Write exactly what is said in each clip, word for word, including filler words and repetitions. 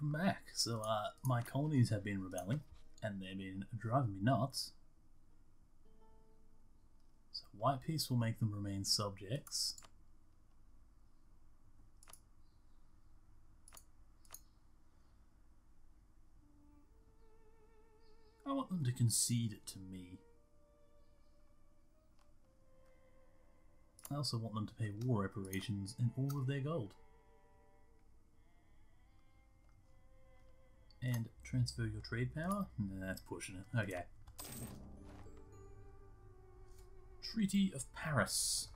welcome back. So, uh, my colonies have been rebelling, and they've been driving me nuts. So, white peace will make them remain subjects. I want them to concede it to me. I also want them to pay war reparations in all of their gold. And transfer your trade power? Nah, that's pushing it. Okay. Treaty of Paris.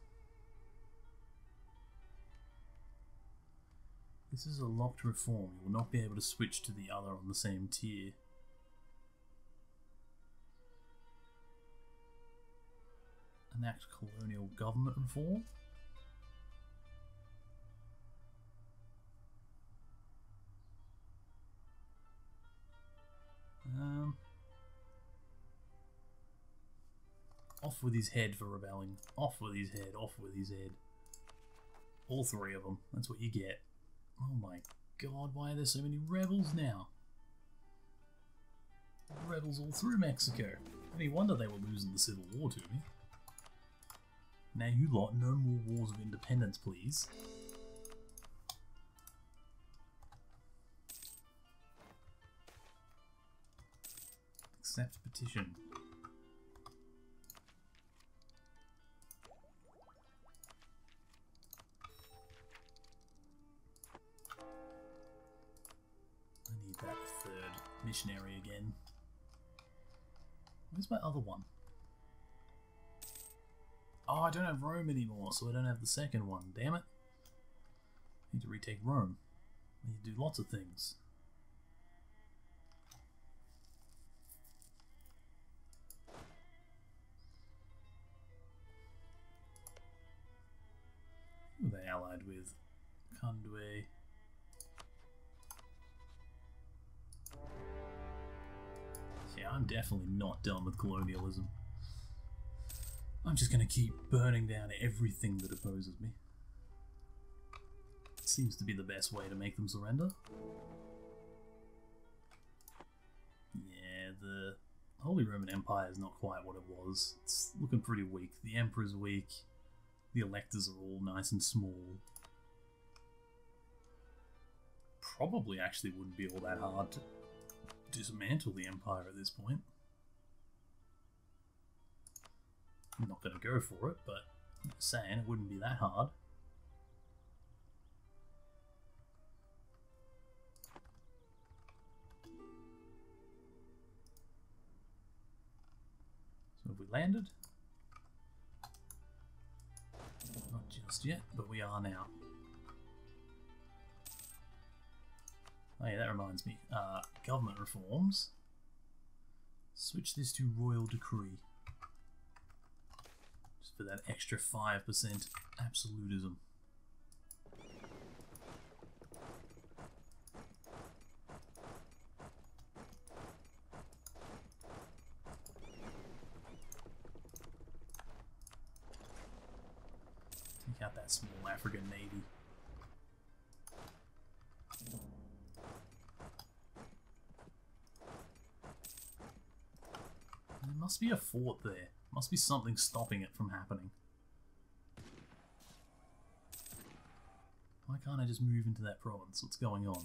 This is a locked reform. You will not be able to switch to the other on the same tier. Enact colonial government reform. Um, off with his head for rebelling. Off with his head. Off with his head. All three of them. That's what you get. Oh my god, why are there so many rebels now? Rebels all through Mexico. No wonder they were losing the Civil War to me. Now you lot, no more wars of independence, please. Accept petition. I need that third missionary again. Where's my other one? Oh, I don't have Rome anymore, so I don't have the second one. Damn it. I need to retake Rome. I need to do lots of things. Who are they allied with? Conde. Yeah, I'm definitely not done with colonialism. I'm just going to keep burning down everything that opposes me. It seems to be the best way to make them surrender. Yeah, the Holy Roman Empire is not quite what it was. It's looking pretty weak. The Emperor's weak. The electors are all nice and small. Probably actually wouldn't be all that hard to dismantle the Empire at this point. I'm not going to go for it, but I'm just saying it wouldn't be that hard. So have we landed? Not just yet, but we are now. Oh yeah, that reminds me. Uh, government reforms. Switch this to Royal Decree. For that extra five percent absolutism. Take out that small African navy. There must be a fort there. Must be something stopping it from happening. Why can't I just move into that province? What's going on?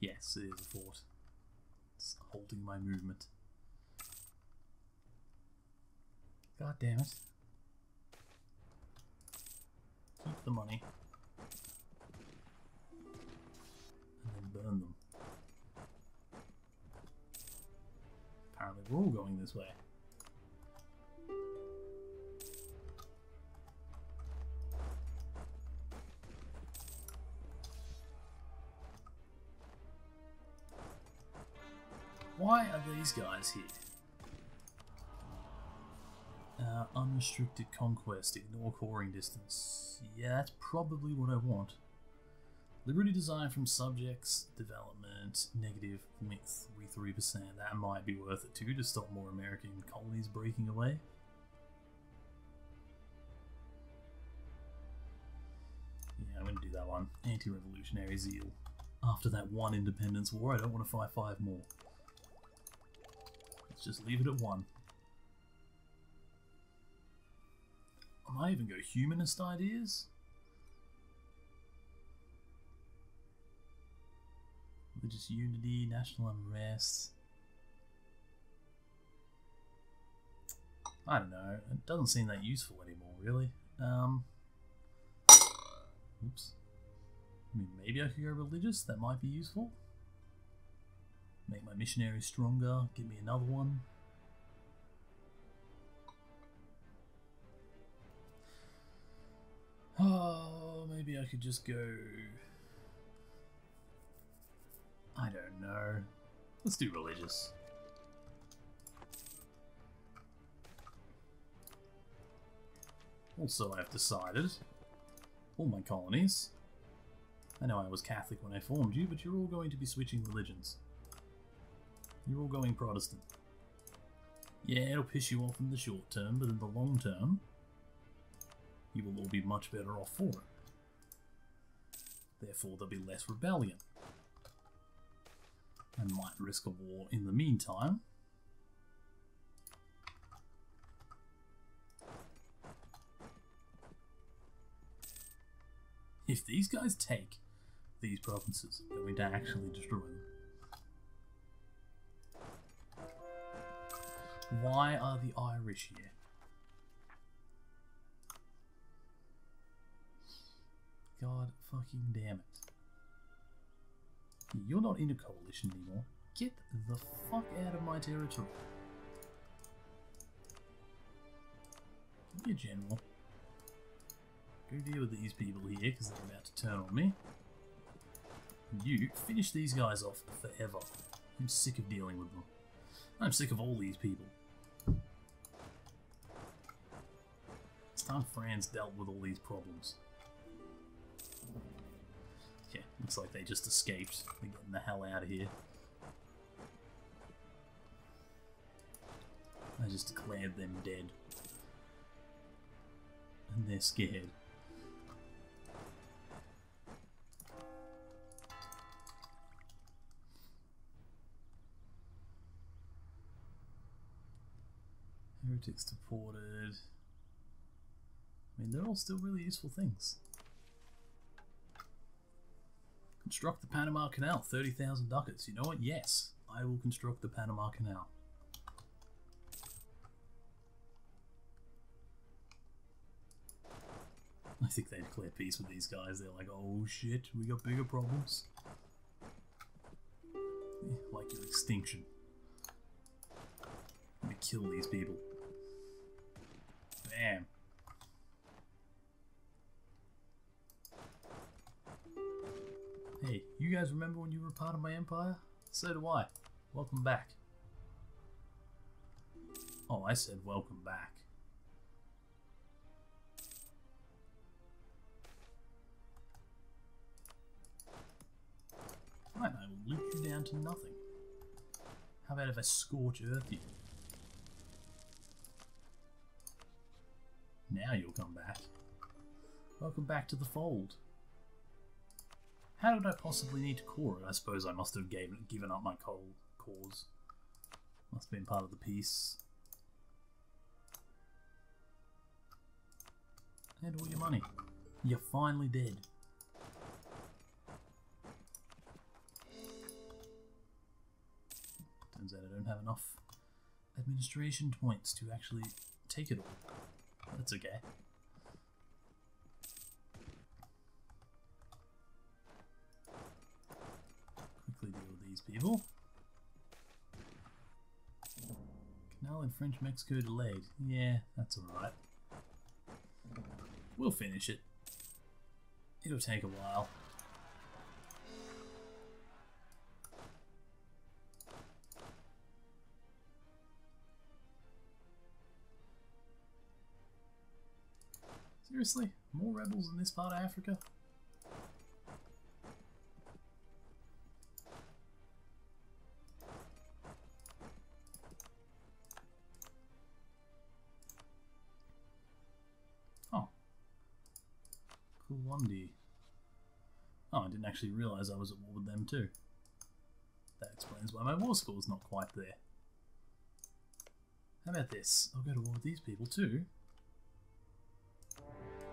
Yes, it is a fort. It's holding my movement. God damn it. Keep the money. And then burn them. Apparently we're all going this way. Why are these guys here? Uh, unrestricted conquest, ignore coring distance. Yeah, that's probably what I want. Liberty design from subjects, development, negative zero point three three percent. That might be worth it too to stop more American colonies breaking away. Yeah, I'm going to do that one. Anti-revolutionary zeal. after that one independence war. I don't want to fight five more. Let's just leave it at one. I might even go humanist ideas. Religious unity, national unrest. I don't know. It doesn't seem that useful anymore, really. Um, oops. I mean, maybe I could go religious. That might be useful. Make my missionaries stronger. Give me another one. Oh, maybe I could just go... I don't know. Let's do religious. Also, I've decided, all my colonies, I know I was Catholic when I formed you, but you're all going to be switching religions. You're all going Protestant. Yeah, it'll piss you off in the short term, but in the long term, you will all be much better off for it. Therefore, there'll be less rebellion. I might risk a war in the meantime. If these guys take these provinces, I'm going to actually destroy them. Why are the Irish here? God fucking damn it. You're not in a coalition anymore. Get the fuck out of my territory. Give me a general. Go deal with these people here, because they're about to turn on me. And you, finish these guys off forever. I'm sick of dealing with them. I'm sick of all these people. It's time France dealt with all these problems. Yeah, looks like they just escaped. They're getting the hell out of here. I just declared them dead. And they're scared. Heretics deported. I mean, they're all still really useful things. Construct the Panama Canal, thirty thousand ducats. You know what? Yes, I will construct the Panama Canal. I think they declare peace with these guys. They're like, oh shit, we got bigger problems. Yeah, like your extinction. Let me kill these people. Bam. Hey, you guys remember when you were part of my empire? So do I. Welcome back. Oh, I said welcome back. Fine, I will loot you down to nothing. How about if I scorch earth you? Now you'll come back. Welcome back to the fold. How did I possibly need to core it? I suppose I must have gave, given up my coal cause. Must have been part of the peace. And all your money. You're finally dead. Turns out I don't have enough administration points to actually take it all. That's okay. Quickly deal with these people. Canal in French Mexico delayed. Yeah, that's alright. We'll finish it. It'll take a while. Seriously? More rebels in this part of Africa? Oh. Kulundi. Oh, I didn't actually realise I was at war with them too. That explains why my war score is not quite there. How about this? I'll go to war with these people too.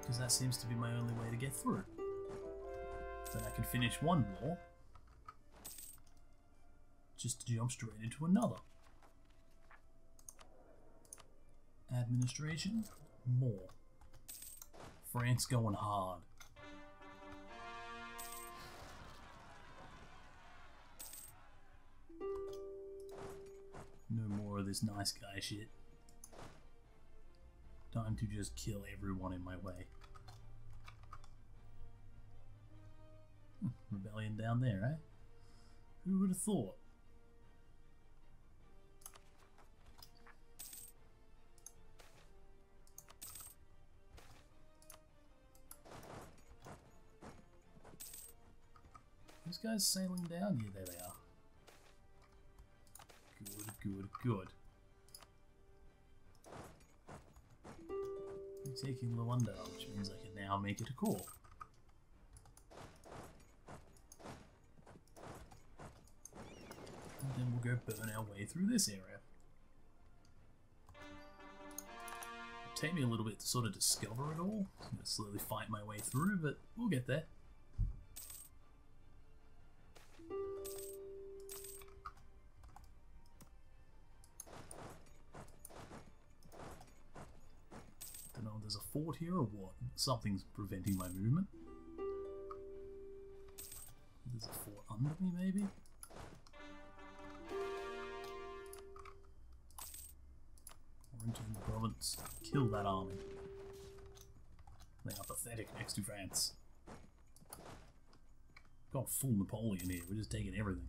Because that seems to be my only way to get through. Then I can finish one war. Just to jump straight into another. Administration, more. France going hard. No more of this nice guy shit. Time to just kill everyone in my way. Hmm, rebellion down there, eh? Who would have thought? These guys sailing down here, there they are. Good, good, good. I'm taking Luanda, which means I can now make it a core. And then we'll go burn our way through this area. It'll take me a little bit to sort of discover it all. I'm going to slowly fight my way through, but we'll get there. There's a fort here or what? Something's preventing my movement. There's a fort under me, maybe? Orange in the province. Kill that army. They are pathetic next to France. Got full Napoleon here. We're just taking everything.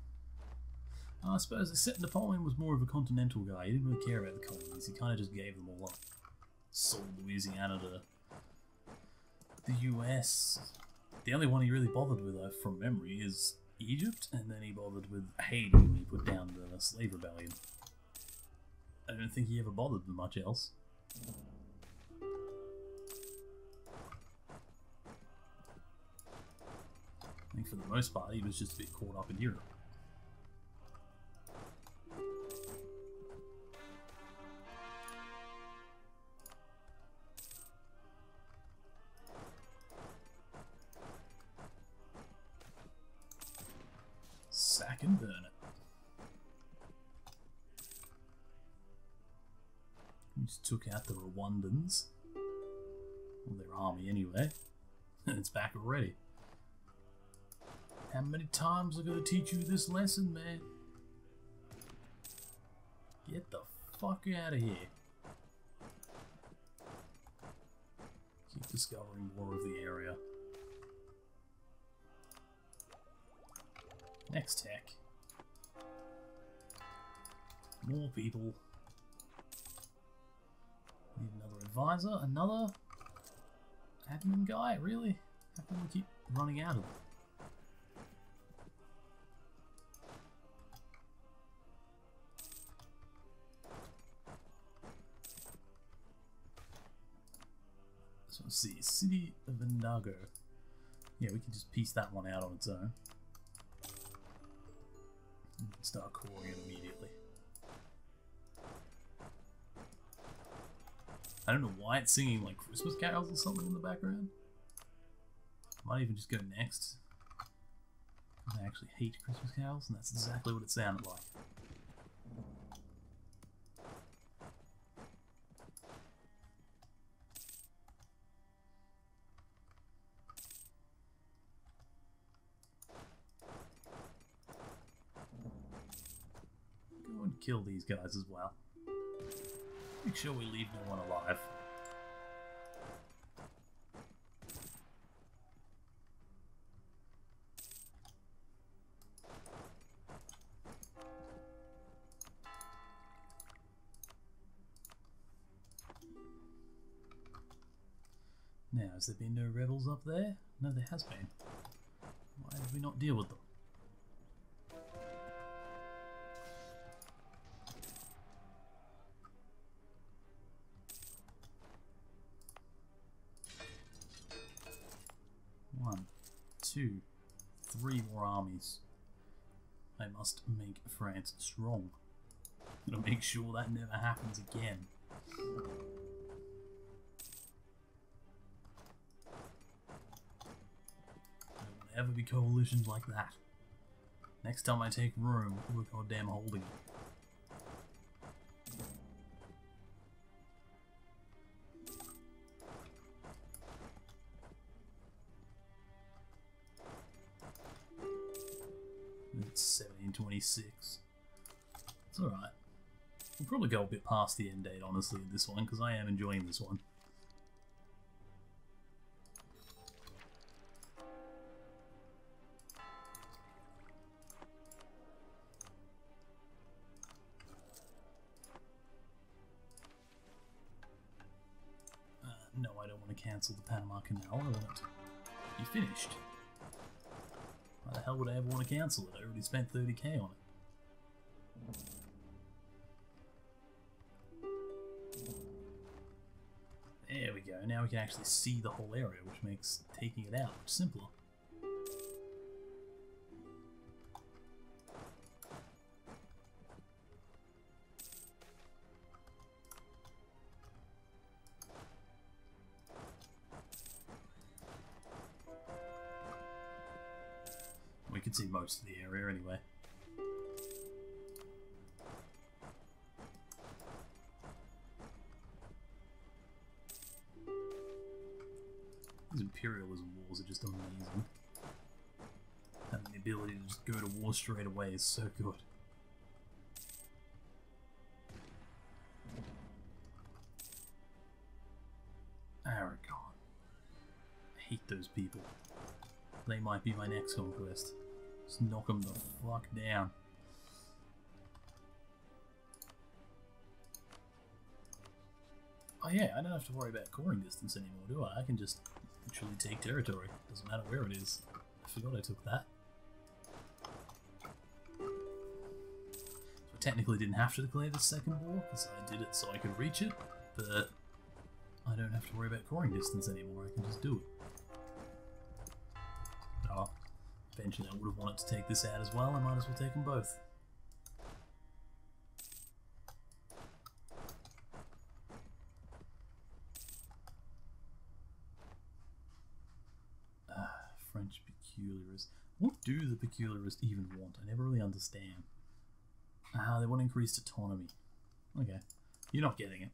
I suppose except Napoleon was more of a continental guy. He didn't really care about the colonies. He kind of just gave them all up. Sold Louisiana to the U S. The only one he really bothered with, uh, from memory, is Egypt, and then he bothered with Haiti when he put down the slave rebellion. I don't think he ever bothered with much else. I think for the most part he was just a bit caught up in Europe. Sack and burn it. We just took out the Rwandans. Well, their army anyway. And it's back already. How many times are I going to teach you this lesson, man? Get the fuck out of here. Keep discovering more of the area. Next tech. More people. Need another advisor, another admin guy, really? How can we keep running out of them? So let's see, City of Vendago. Yeah, we can just piece that one out on its own. Start coring it immediately. I don't know why it's singing like Christmas carols or something in the background. Might even just go next. I actually hate Christmas carols, and that's exactly what it sounded like. Kill these guys as well. Make sure we leave no one alive. Now, has there been no rebels up there? No, there has been. Why did we not deal with them? Two, three more armies. I must make France strong. I'm gonna make sure that never happens again. There will never be coalitions like that. Next time I take Rome, we're goddamn holding it. seventeen twenty-six. It's alright. We'll probably go a bit past the end date, honestly, in this one, because I am enjoying this one. Uh, no, I don't want to cancel the Panama Canal. I want it to be finished. Why the hell would I ever want to cancel it? I already spent thirty K on it. There we go. Now we can actually see the whole area, which makes taking it out much simpler. See most of the area anyway. These imperialism wars are just amazing. Having the ability to just go to war straight away is so good. Aragon. I hate those people. They might be my next conquest. Just knock them the fuck down. Oh yeah, I don't have to worry about coring distance anymore, do I? I can just literally take territory. Doesn't matter where it is. I forgot I took that. So I technically didn't have to declare the second war, because I did it so I could reach it, but I don't have to worry about coring distance anymore. I can just do it. Oh. Eventually I would have wanted to take this out as well, I might as well take them both. Ah, French peculiarists. What do the peculiarists even want? I never really understand. Ah, they want increased autonomy. Okay, you're not getting it.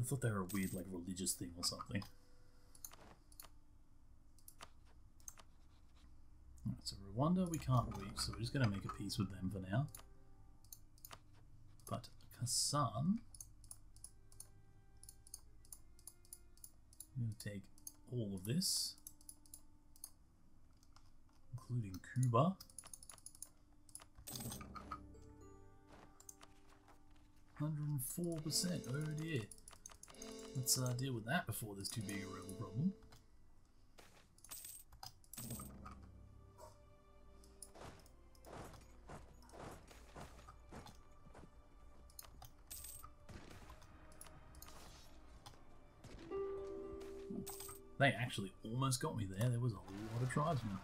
I thought they were a weird, like, religious thing or something. So Rwanda, we can't leave, so we're just going to make a peace with them for now. But Kassan, I'm going to take all of this, including Cuba. one hundred four percent, oh dear. Let's uh, deal with that before there's too big a rebel problem. They actually almost got me there. There was a lot of tribesmen.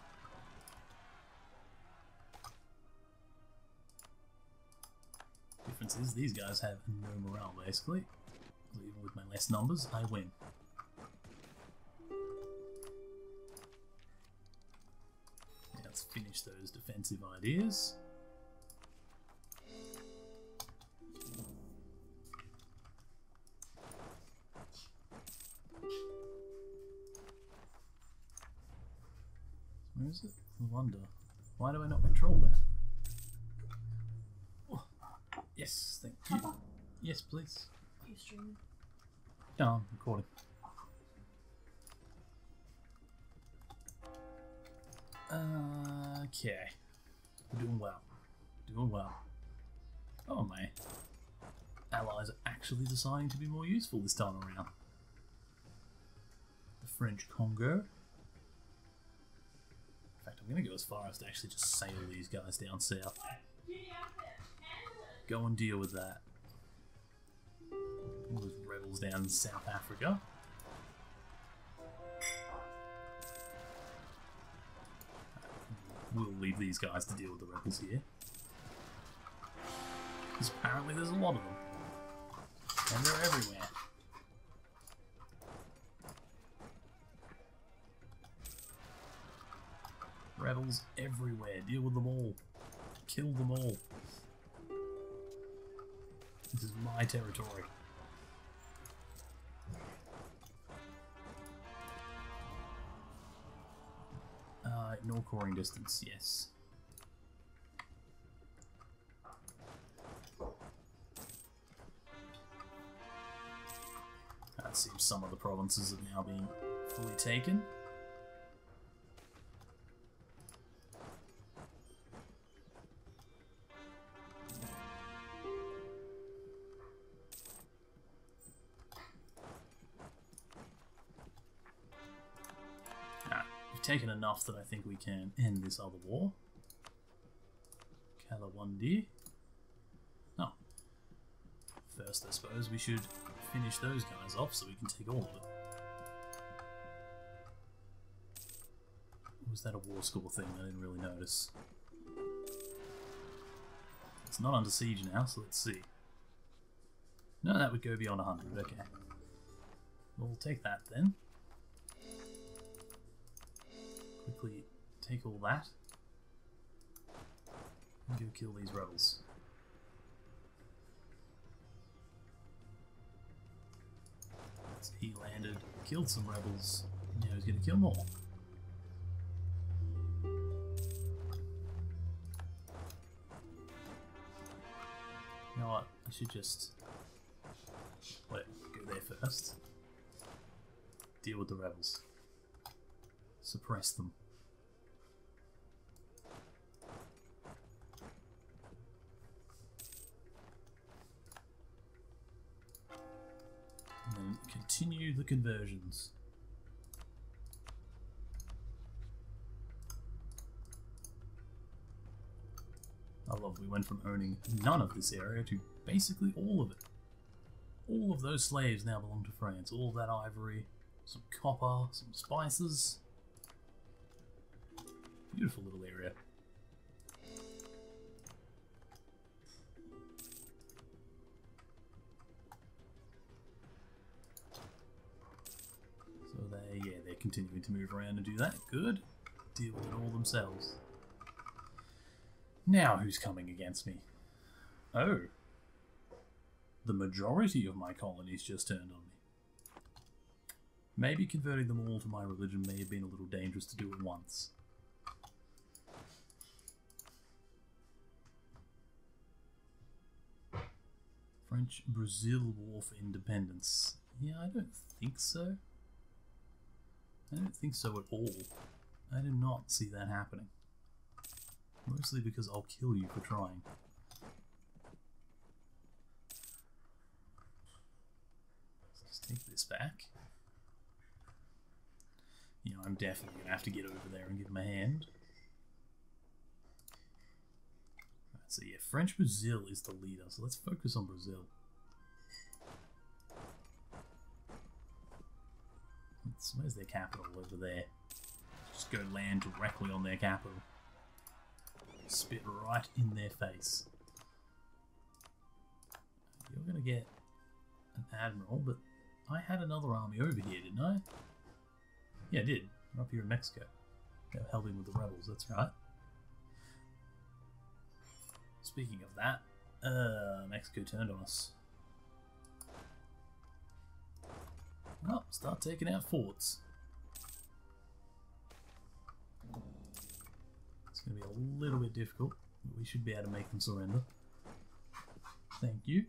Difference is these guys have no morale, basically. So even with my less numbers, I win. Now let's finish those defensive ideas. Where is it? Rwanda. Why do I not control that? Oh, yes, thank you. Papa? Yes, please. Are you streaming? No, I'm recording. Uh, okay. We're doing well. Doing well. Oh, my allies are actually deciding to be more useful this time around. The French Congo. I'm going to go as far as to actually just sail these guys down south. Go and deal with that. All those rebels down in South Africa. we'll leave these guys to deal with the rebels here. Because apparently there's a lot of them. And they're everywhere. Rebels everywhere. Deal with them all. Kill them all. This is my territory. Uh, ignore coring distance, yes. That seems some of the provinces have now been fully taken. Taken enough that I think we can end this other war. Calawandi. No. First, I suppose we should finish those guys off so we can take all of it. Was that a war score thing? I didn't really notice. It's not under siege now, so let's see. No, that would go beyond one hundred. Okay. We'll take that then. Quickly take all that and go kill these rebels. So he landed, killed some rebels, and now he's going to kill more. You know what? I should just let it go there first. Deal with the rebels. Suppress them. And then continue the conversions. I love we went from owning none of this area to basically all of it. All of those slaves now belong to France. All of that ivory, some copper, some spices. Beautiful little area. So they, yeah, they're continuing to move around and do that. Good. Deal with it all themselves. Now who's coming against me? Oh. The majority of my colonies just turned on me. Maybe converting them all to my religion may have been a little dangerous to do at once. French-Brazil War for Independence. Yeah, I don't think so. I don't think so at all. I do not see that happening. Mostly because I'll kill you for trying. Let's take this back. You know, I'm definitely going to have to get over there and give him a hand. So yeah, French Brazil is the leader, so let's focus on Brazil. Let's, where's their capital? Over there. Just go land directly on their capital. Spit right in their face. You're going to get an admiral, but I had another army over here, didn't I? Yeah, I did. We're up here in Mexico. They were helping with the rebels, that's right. Speaking of that, uh, Mexico turned on us. Well, start taking out forts. It's going to be a little bit difficult, but we should be able to make them surrender. Thank you.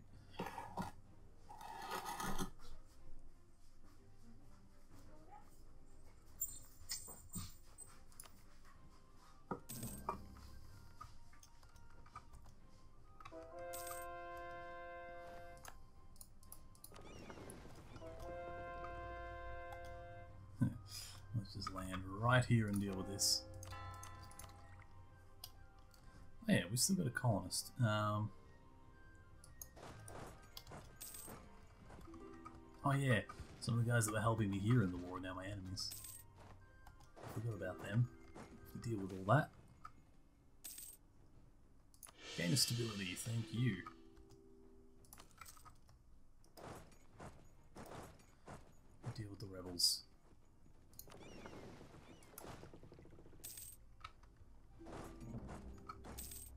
Here and deal with this. Oh yeah, we've still got a colonist. Um, oh yeah, some of the guys that were helping me here in the war are now my enemies. I forgot about them. Deal with all that. Gain stability, thank you. Deal with the rebels.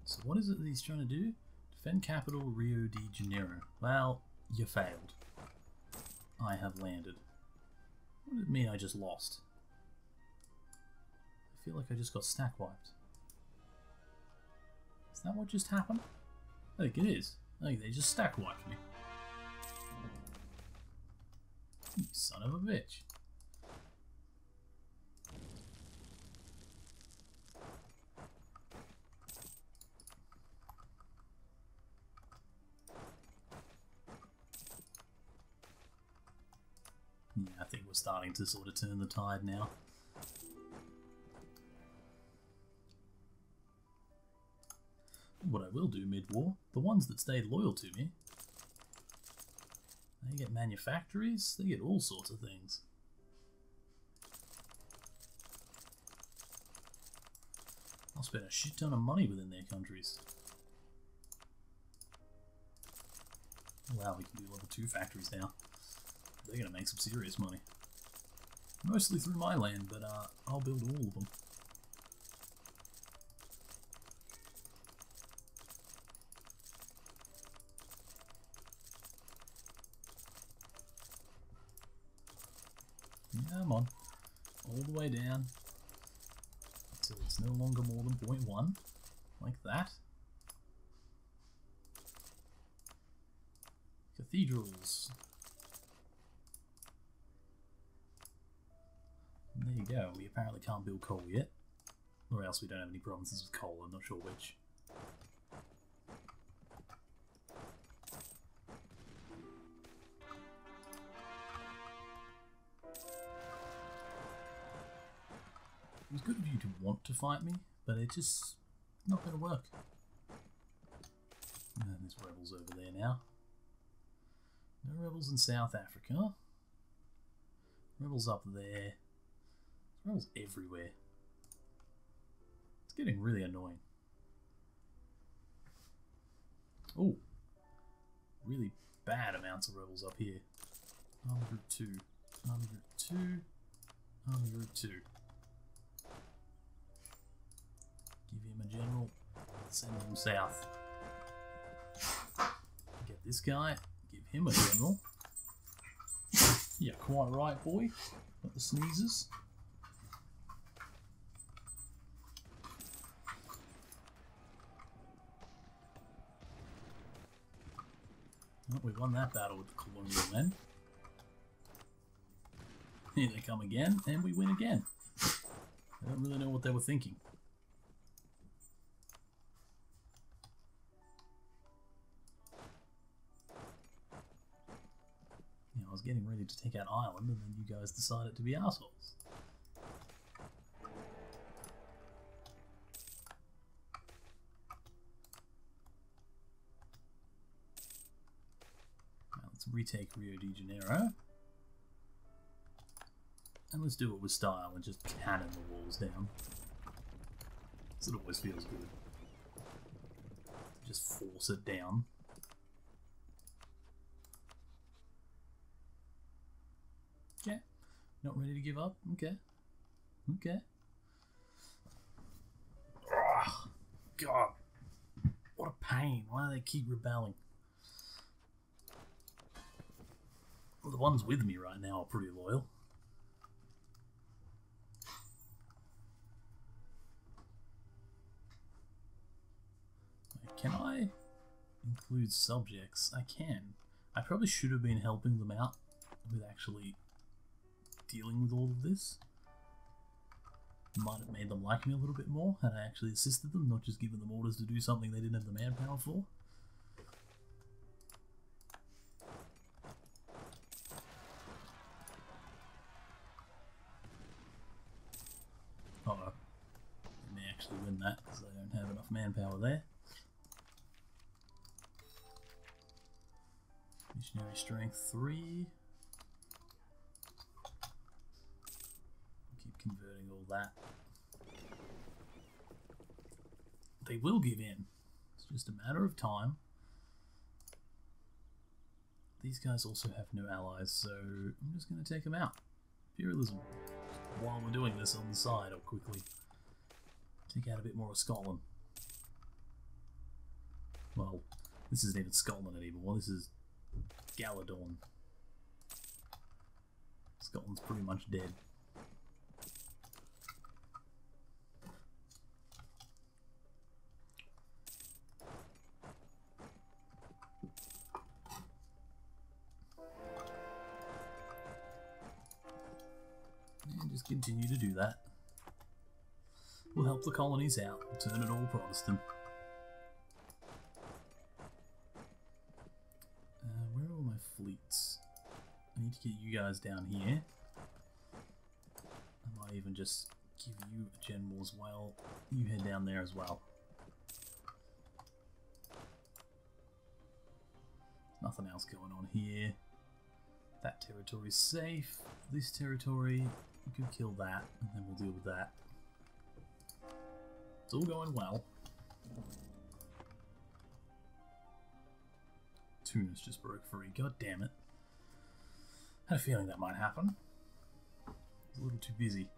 So what is it that he's trying to do? Defend capital Rio de Janeiro. Well, you failed. I have landed. What did it mean I just lost? I feel like I just got stack wiped. Is that what just happened? I think it is. I think they just stack wiped me. You son of a bitch. Yeah, I think we're starting to sort of turn the tide now. What I will do mid-war, the ones that stayed loyal to me, they get manufactories, they get all sorts of things. I'll spend a shit ton of money within their countries. Wow, we can do level two factories now. They're gonna make some serious money. Mostly through my land, but uh, I'll build all of them. Yeah, come on. All the way down. Until it's no longer more than zero point one. Like that. Cathedrals. There you go, we apparently can't build coal yet. Or else we don't have any provinces with coal, I'm not sure which. It was good of you to want to fight me, but it's just not going to work. And there's rebels over there now. No rebels in South Africa. Rebels up there. Rebels everywhere. It's getting really annoying. Oh, really bad amounts of rebels up here. Army group two, army group two, army group two. Give him a general, send him south. Get this guy, give him a general. Yeah, quite right, boy. Got the sneezes. Well, we won that battle with the colonial men. Here they come again, and we win again. I don't really know what they were thinking. You know, I was getting ready to take out Ireland, and then you guys decided to be assholes. Retake Rio de Janeiro, and let's do it with style and just cannon the walls down. So it always feels good. Just force it down. Okay, not ready to give up. Okay, okay. Oh, God, what a pain! Why do they keep rebelling? The ones with me right now are pretty loyal. Can I include subjects? I can. I probably should have been helping them out with actually dealing with all of this. Might have made them like me a little bit more had I actually assisted them, not just given them orders to do something they didn't have the manpower for. Win that because I don't have enough manpower there. Missionary strength three. Keep converting all that. They will give in. It's just a matter of time. These guys also have no allies, so I'm just going to take them out. Imperialism. While we're doing this on the side, I'll quickly take out a bit more of Scotland. Well, this isn't even Scotland anymore, this is Galadorn. Scotland's pretty much dead. And just continue to do that. We'll help the colonies out, turn it all Protestant. Uh, where are all my fleets? I need to get you guys down here. I might even just give you a general as well. You head down there as well. Nothing else going on here. That territory's safe. This territory, you can kill that, and then we'll deal with that. It's all going well. Tunis just broke free. God damn it. I had a feeling that might happen. It's a little too busy.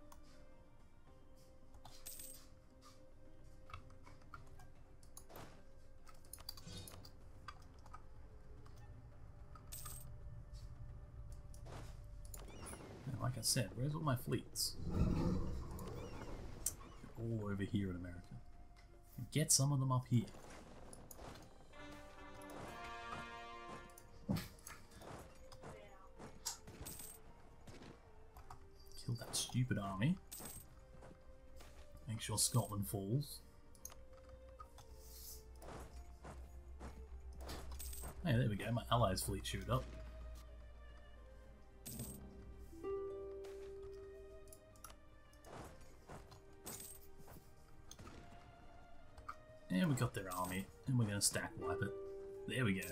And like I said, where's all my fleets? All over here in America. And get some of them up here. Kill that stupid army. Make sure Scotland falls. Hey, there we go, my allies' fleet showed up. And we got their army, and we're gonna stack wipe it. There we go.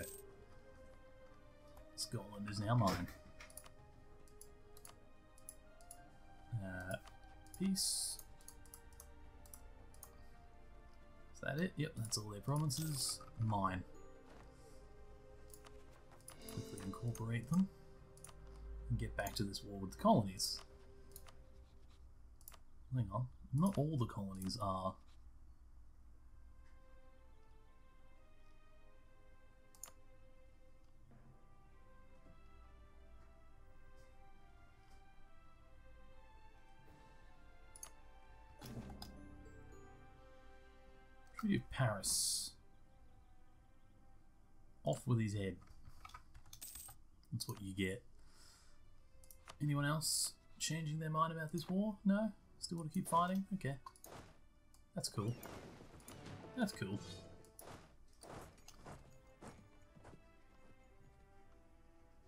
Scotland is now mine. Uh, peace. Is that it? Yep, that's all their provinces. Mine. Quickly incorporate them and get back to this war with the colonies. Hang on, not all the colonies are. Treaty of Paris. Off with his head. That's what you get. Anyone else changing their mind about this war? No? Still want to keep fighting? Okay. That's cool. That's cool.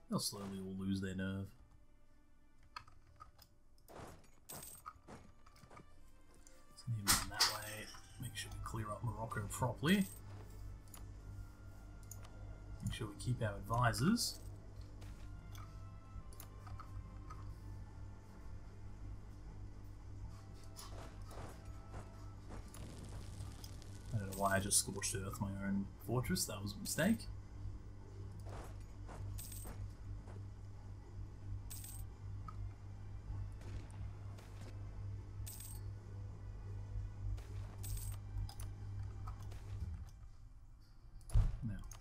They'll slowly all lose their nerve. Make sure we clear up Morocco properly. Make sure we keep our advisors. I don't know why I just scorched earth my own fortress, that was a mistake.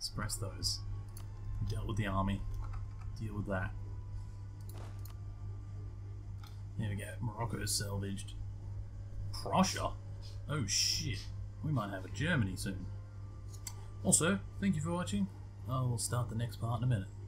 Suppress those. We dealt with the army. Deal with that. There we go. Morocco is salvaged. Prussia? Oh shit. We might have a Germany soon. Also, thank you for watching. I will start the next part in a minute.